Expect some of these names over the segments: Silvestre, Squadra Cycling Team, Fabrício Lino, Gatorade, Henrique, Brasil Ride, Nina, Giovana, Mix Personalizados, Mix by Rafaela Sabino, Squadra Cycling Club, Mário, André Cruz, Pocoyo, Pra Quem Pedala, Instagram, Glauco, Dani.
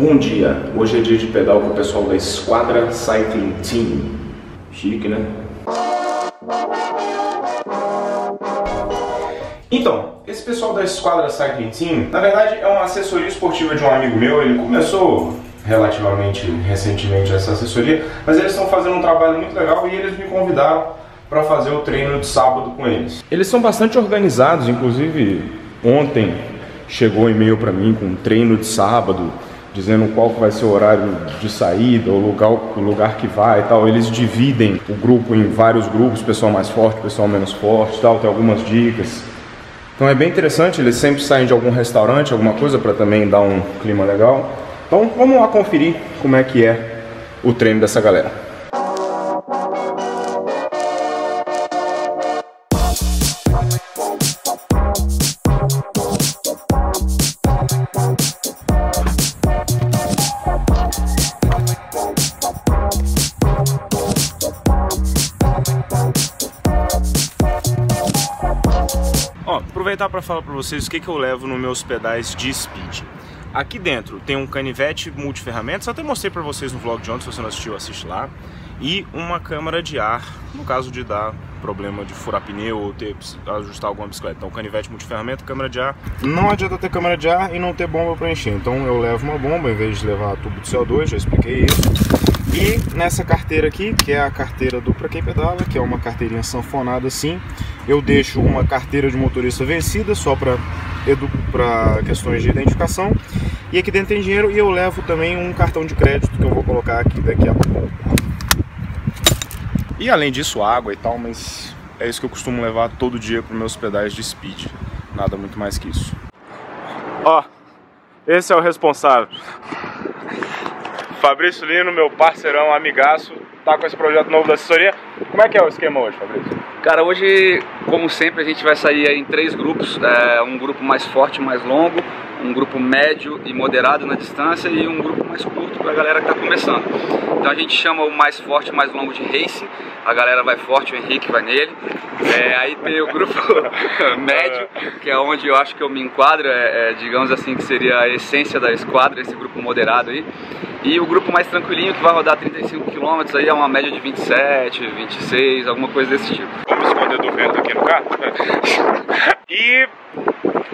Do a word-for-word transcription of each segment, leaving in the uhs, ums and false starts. Bom dia, hoje é dia de pedal com o pessoal da Squadra Cycling Team. Chique, né? Então, esse pessoal da Squadra Cycling Team, na verdade, é uma assessoria esportiva de um amigo meu. Ele começou relativamente recentemente essa assessoria, mas eles estão fazendo um trabalho muito legal e eles me convidaram para fazer o treino de sábado com eles. Eles são bastante organizados, inclusive ontem chegou um e-mail para mim com um treino de sábado, dizendo qual vai ser o horário de saída, o lugar, o lugar que vai e tal. Eles dividem o grupo em vários grupos, pessoal mais forte, pessoal menos forte e tal, tem algumas dicas. Então é bem interessante, eles sempre saem de algum restaurante, alguma coisa, para também dar um clima legal. Então vamos lá conferir como é que é o treino dessa galera. Aproveitar para falar para vocês o que, que eu levo nos meus pedais de speed. Aqui dentro tem um canivete multiferramentas, até mostrei para vocês no vlog de ontem, se você não assistiu, assiste lá. E uma câmara de ar, no caso de dar problema de furar pneu ou ter ajustar alguma bicicleta. Então canivete multiferramenta, câmara de ar. Não adianta ter câmara de ar e não ter bomba para encher. Então eu levo uma bomba em vez de levar tubo de C O dois, já expliquei isso. E nessa carteira aqui, que é a carteira do Pra Quem Pedala, que é uma carteirinha sanfonada assim, eu deixo uma carteira de motorista vencida, só para para questões de identificação. E aqui dentro tem dinheiro e eu levo também um cartão de crédito que eu vou colocar aqui daqui a pouco. E além disso, água e tal, mas é isso que eu costumo levar todo dia para os meus pedais de speed. Nada muito mais que isso. Ó, esse é o responsável. Fabrício Lino, meu parceirão, amigaço, tá com esse projeto novo da assessoria. Como é que é o esquema hoje, Fabrício? Cara, hoje, como sempre, a gente vai sair em três grupos, é, um grupo mais forte, mais longo, um grupo médio e moderado na distância e um grupo mais curto para a galera que está começando. Então a gente chama o mais forte, mais longo de race, a galera vai forte, o Henrique vai nele. É, aí tem o grupo médio, que é onde eu acho que eu me enquadro, é, é, digamos assim, que seria a essência da esquadra, esse grupo moderado aí. E o grupo mais tranquilinho, que vai rodar trinta e cinco quilômetros, aí é uma média de vinte e sete, vinte e seis, alguma coisa desse tipo. Vamos esconder do vento aqui no carro. E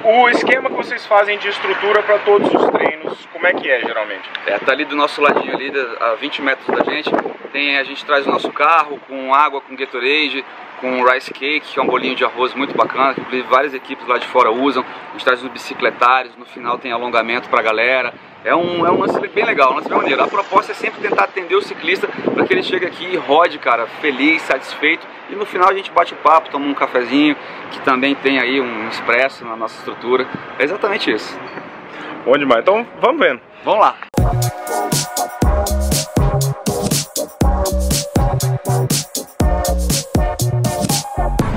o esquema que vocês fazem de estrutura para todos os treinos, como é que é geralmente? É, tá ali do nosso ladinho, ali a vinte metros da gente, tem, a gente traz o nosso carro com água, com Gatorade, com rice cake, que é um bolinho de arroz muito bacana, que inclusive várias equipes lá de fora usam. A gente traz os bicicletários, no final tem alongamento pra galera. É um, é um lance bem legal, um lance bem maneiro. A proposta é sempre tentar atender o ciclista para que ele chegue aqui e rode, cara, feliz, satisfeito. E no final a gente bate o papo, toma um cafezinho, que também tem aí um expresso na nossa estrutura. É exatamente isso. Bom demais, então vamos vendo. Vamos lá.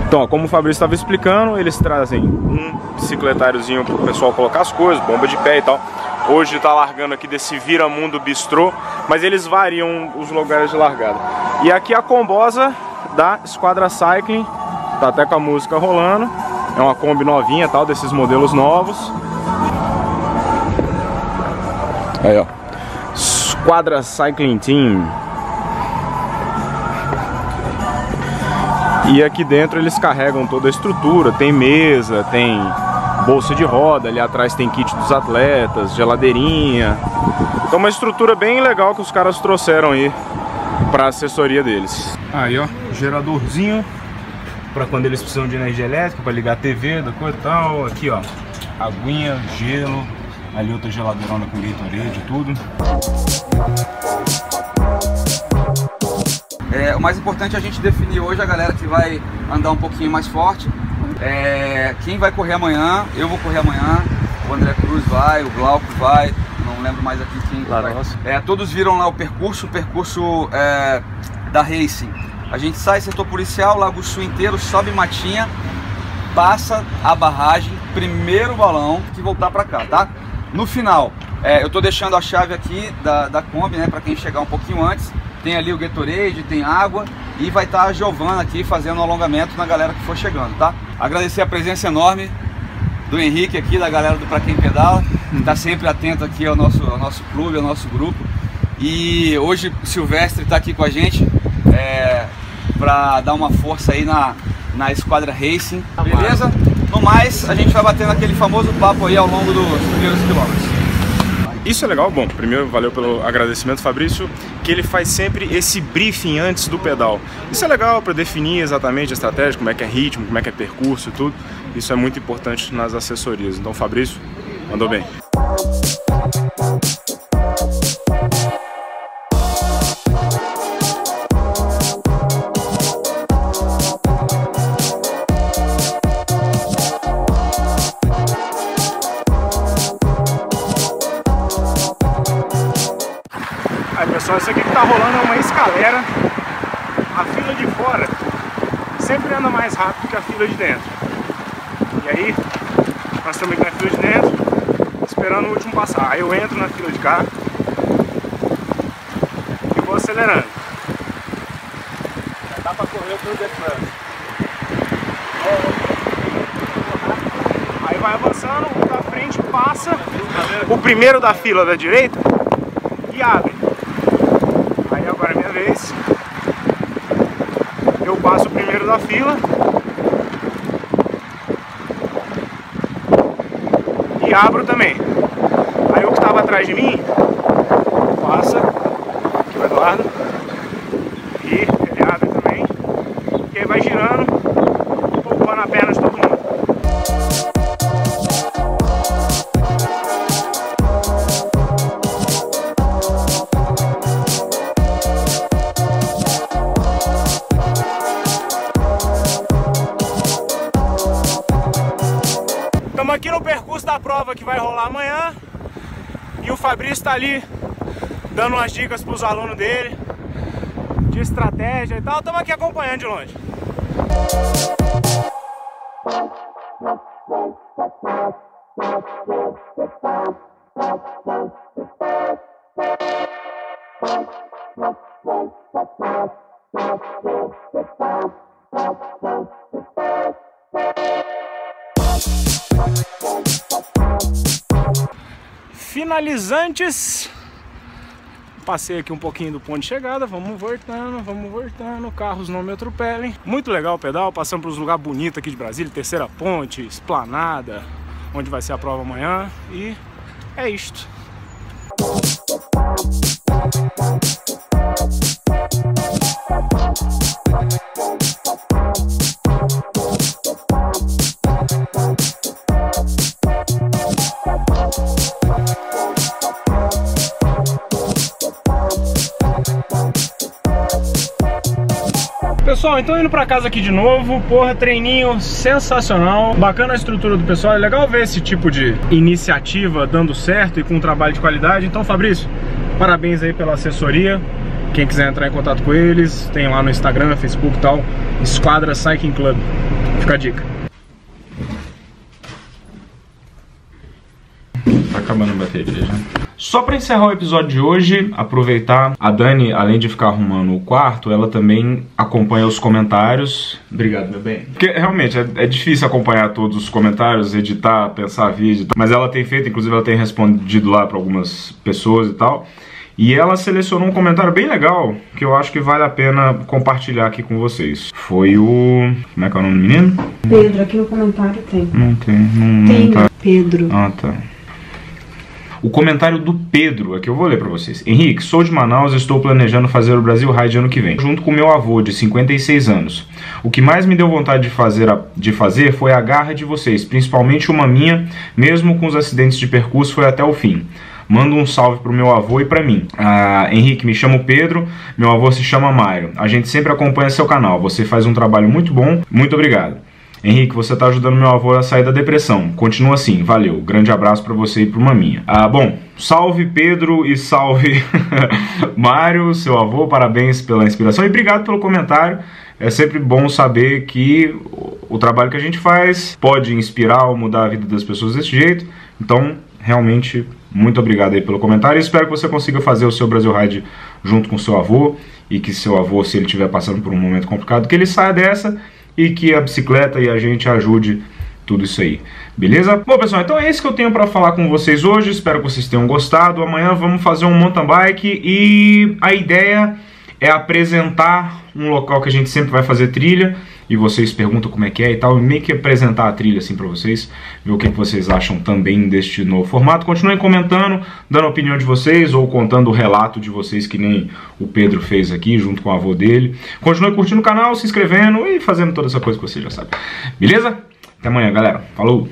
Então, como o Fabrício estava explicando, eles trazem um bicicletáriozinho para o pessoal colocar as coisas, bomba de pé e tal. Hoje está largando aqui desse Vira Mundo Bistrô, mas eles variam os lugares de largada. E aqui a combosa da Squadra Cycling, tá até com a música rolando. É uma Kombi novinha, tal, desses modelos novos. Aí, ó. Squadra Cycling Team. E aqui dentro eles carregam toda a estrutura, tem mesa, tem bolsa de roda, ali atrás tem kit dos atletas, geladeirinha. Então uma estrutura bem legal que os caras trouxeram aí para a assessoria deles. Aí ó, geradorzinho para quando eles precisam de energia elétrica, para ligar a T V, da coisa e tal. Aqui ó, aguinha, gelo, ali outra geladeirona com Gatorade e tudo. É, o mais importante é a gente definir hoje a galera que vai andar um pouquinho mais forte. É, quem vai correr amanhã, eu vou correr amanhã, o André Cruz vai, o Glauco vai, não lembro mais aqui quem vai. É, todos viram lá o percurso, o percurso é, da Racing. A gente sai setor policial, Lago Sul inteiro, sobe Matinha, passa a barragem, primeiro balão, que voltar pra cá, tá? No final, é, eu tô deixando a chave aqui da, da Kombi, né, pra quem chegar um pouquinho antes. Tem ali o Gatorade, tem água e vai estar a Giovana aqui fazendo alongamento na galera que for chegando, tá? Agradecer a presença enorme do Henrique aqui, da galera do Pra Quem Pedala. está sempre atento aqui ao nosso, ao nosso clube, ao nosso grupo. E hoje o Silvestre está aqui com a gente é, para dar uma força aí na, na Squadra Racing, beleza? No mais, a gente vai batendo aquele famoso papo aí ao longo dos primeiros quilômetros. Isso é legal. Bom, primeiro valeu pelo agradecimento, Fabrício, que ele faz sempre esse briefing antes do pedal. Isso é legal para definir exatamente a estratégia, como é que é ritmo, como é que é percurso e tudo. Isso é muito importante nas assessorias. Então, Fabrício, mandou bem. Pessoal, isso aqui que tá rolando é uma escalera. A fila de fora sempre anda mais rápido que a fila de dentro. E aí, nós estamos aqui na fila de dentro, esperando o último passar. Aí eu entro na fila de cá e vou acelerando. Já dá pra correr pelo defrânio. Aí vai avançando, o da frente passa, o primeiro da fila da direita e abre. Agora é minha vez, eu passo o primeiro da fila e abro também. Aí o que estava atrás de mim passa, aqui o Eduardo, e ele abre também, e aí vai girando, poupando a perna de todo mundo. Aqui no percurso da prova que vai rolar amanhã, e o Fabrício está ali dando umas dicas para os alunos dele de estratégia e tal. Estamos aqui acompanhando de longe. Finalizantes, passei aqui um pouquinho do ponto de chegada, vamos voltando, vamos voltando, carros não me atropelem. Muito legal o pedal, passando por uns lugares bonitos aqui de Brasília, Terceira Ponte, Esplanada, onde vai ser a prova amanhã, e é isto. Pessoal, então indo pra casa aqui de novo. Porra, treininho sensacional. Bacana a estrutura do pessoal, é legal ver esse tipo de iniciativa dando certo e com um trabalho de qualidade. Então, Fabrício, parabéns aí pela assessoria. Quem quiser entrar em contato com eles, tem lá no Instagram, Facebook e tal, Squadra Cycling Club. Fica a dica. Tá acabando a bateria já. Só para encerrar o episódio de hoje, aproveitar, a Dani, além de ficar arrumando o quarto, ela também acompanha os comentários. Obrigado, meu bem. Porque realmente é, é difícil acompanhar todos os comentários, editar, pensar vídeo, mas ela tem feito, inclusive ela tem respondido lá para algumas pessoas e tal. E ela selecionou um comentário bem legal, que eu acho que vale a pena compartilhar aqui com vocês. Foi o... como é que é o nome do menino? Pedro, aqui no comentário tem. Não tem, não, tem não tá. Pedro. Ah, tá. O comentário do Pedro, é que eu vou ler pra vocês. Henrique, sou de Manaus e estou planejando fazer o Brasil Ride ano que vem, junto com meu avô de cinquenta e seis anos. O que mais me deu vontade de fazer, a, de fazer foi a garra de vocês, principalmente uma minha, mesmo com os acidentes de percurso foi até o fim. Manda um salve pro meu avô e pra mim. Ah, Henrique, me chamo Pedro, meu avô se chama Mário. A gente sempre acompanha seu canal, você faz um trabalho muito bom, muito obrigado. Henrique, você tá ajudando meu avô a sair da depressão. Continua assim, valeu. Grande abraço pra você e pro maminha. Ah, bom, salve Pedro e salve Mário, seu avô. Parabéns pela inspiração e obrigado pelo comentário. É sempre bom saber que o trabalho que a gente faz pode inspirar ou mudar a vida das pessoas desse jeito. Então, realmente, muito obrigado aí pelo comentário. Espero que você consiga fazer o seu Brasil Ride junto com seu avô. E que seu avô, se ele estiver passando por um momento complicado, que ele saia dessa... e que a bicicleta e a gente ajude tudo isso aí. beleza? Bom, pessoal, então é isso que eu tenho para falar com vocês hoje, espero que vocês tenham gostado. Amanhã vamos fazer um mountain bike e a ideia é apresentar um local que a gente sempre vai fazer trilha, e vocês perguntam como é que é e tal, e meio que apresentar a trilha assim pra vocês, ver o que vocês acham também deste novo formato. Continuem comentando, dando a opinião de vocês, ou contando o relato de vocês, que nem o Pedro fez aqui, junto com o avô dele. Continuem curtindo o canal, se inscrevendo e fazendo toda essa coisa que vocês já sabem. Beleza? Até amanhã, galera. Falou!